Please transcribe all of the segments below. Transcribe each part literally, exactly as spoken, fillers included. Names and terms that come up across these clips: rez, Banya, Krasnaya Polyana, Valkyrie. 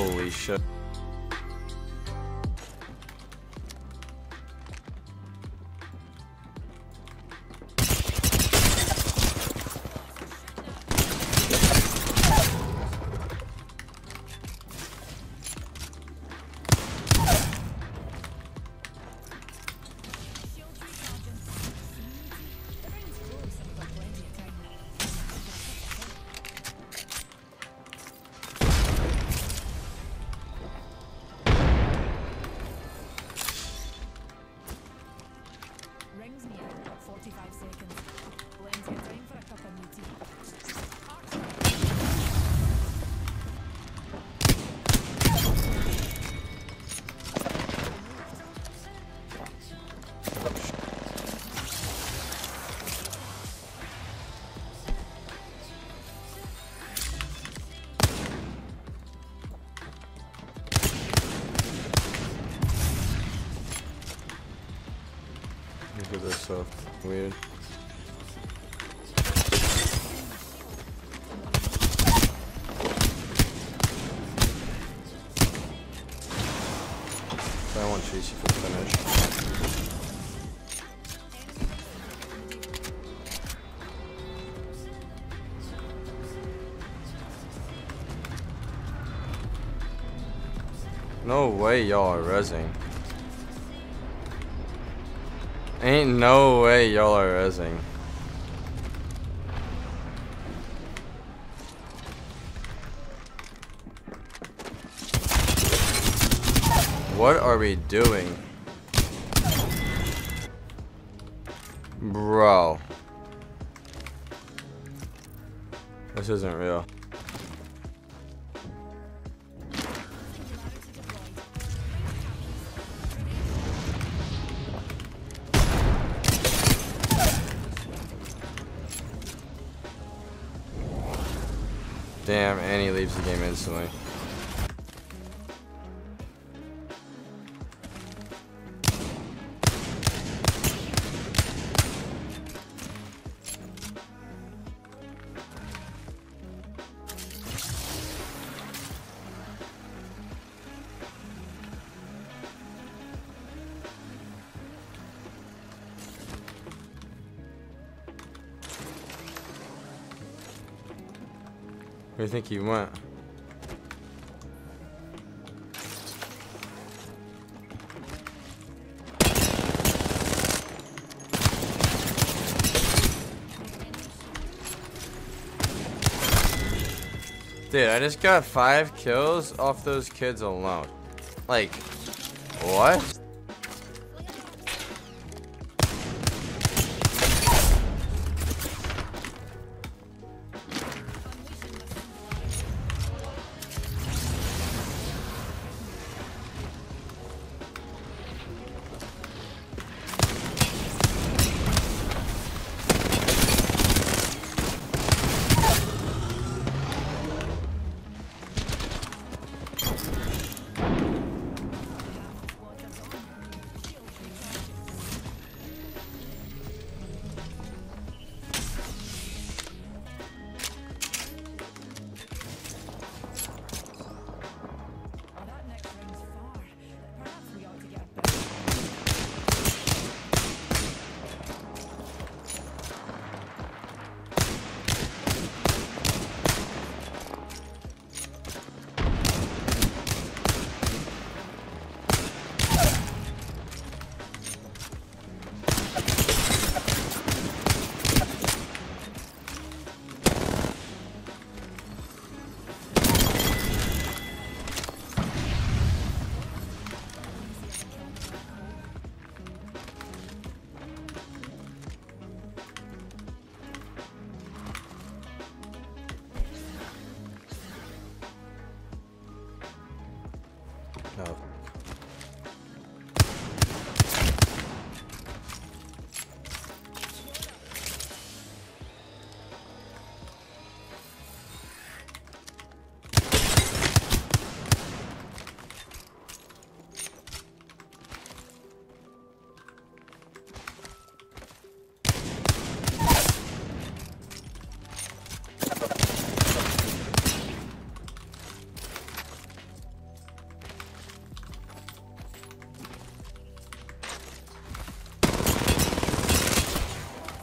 Holy shit. Look at this stuff. Weird. I want to chase you for the finish. No way y'all are rezzing. Ain't no way y'all are rezzing. What are we doing? Bro. This isn't real. Damn, and he leaves the game instantly. Where do you think he went? Dude, I just got five kills off those kids alone. Like, what?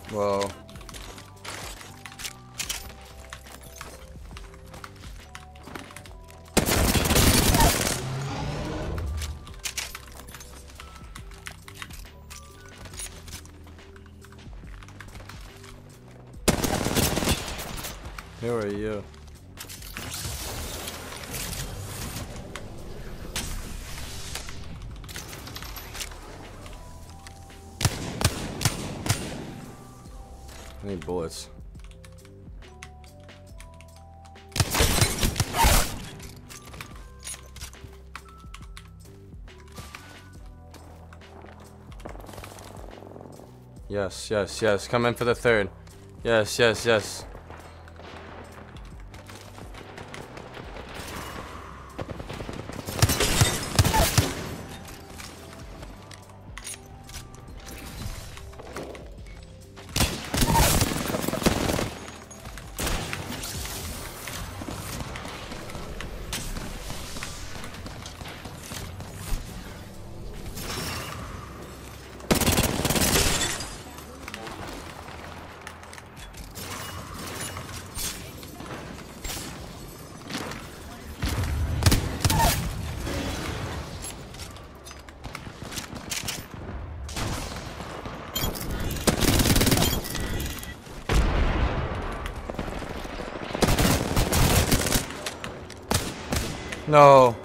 Whoa. Who are you? I need bullets. Yes, yes, yes. Come in for the third. Yes, yes, yes. No.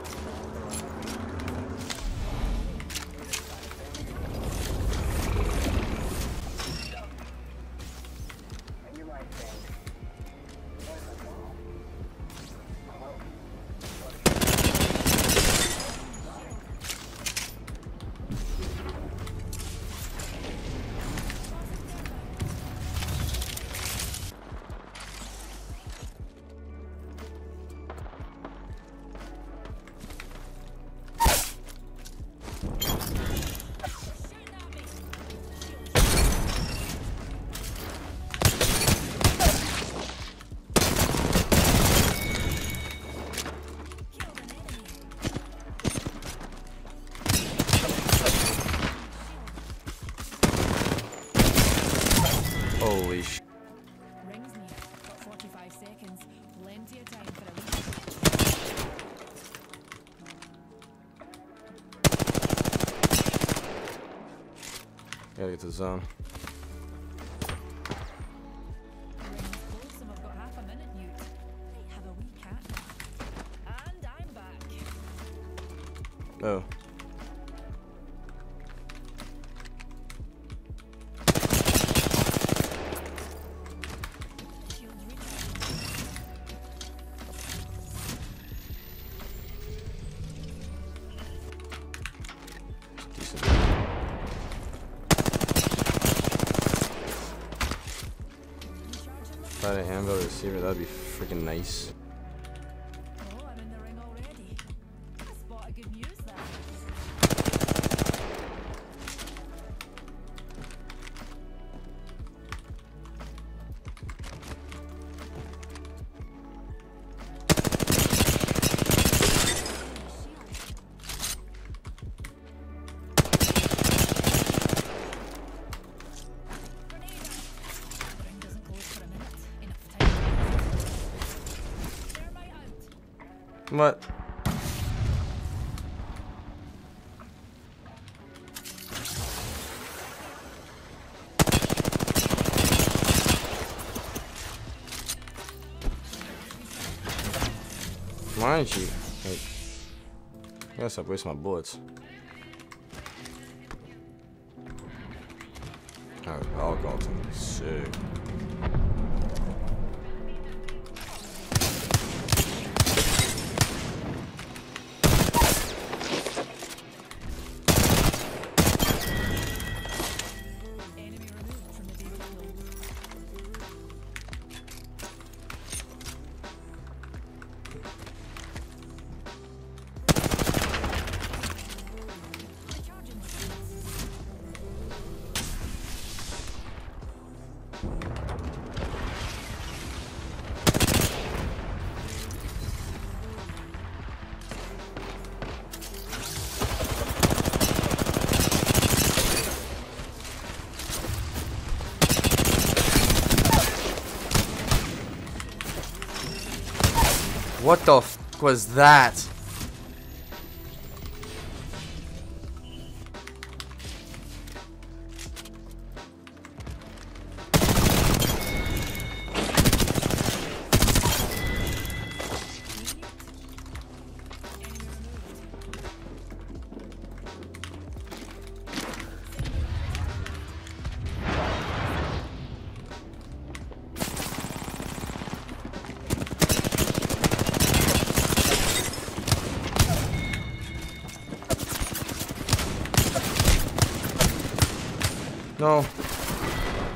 Holy sh. Rings near. forty-five seconds. Plenty of time for a lead. Gotta get to the zone. And I'm back. Oh. If I had a handle receiver, that'd be freaking nice. Oh, I'm in the ring already. I spot a good news . What? Mind you, like, I guess I waste my bullets. Oh, I'll go to me. Sick. What the f was that? No.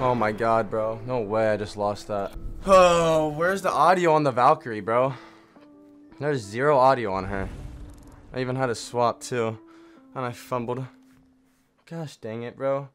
Oh my god, bro. No way I just lost that. Oh, where's the audio on the Valkyrie, bro? There's zero audio on her. I even had a swap, too. And I fumbled. Gosh dang it, bro.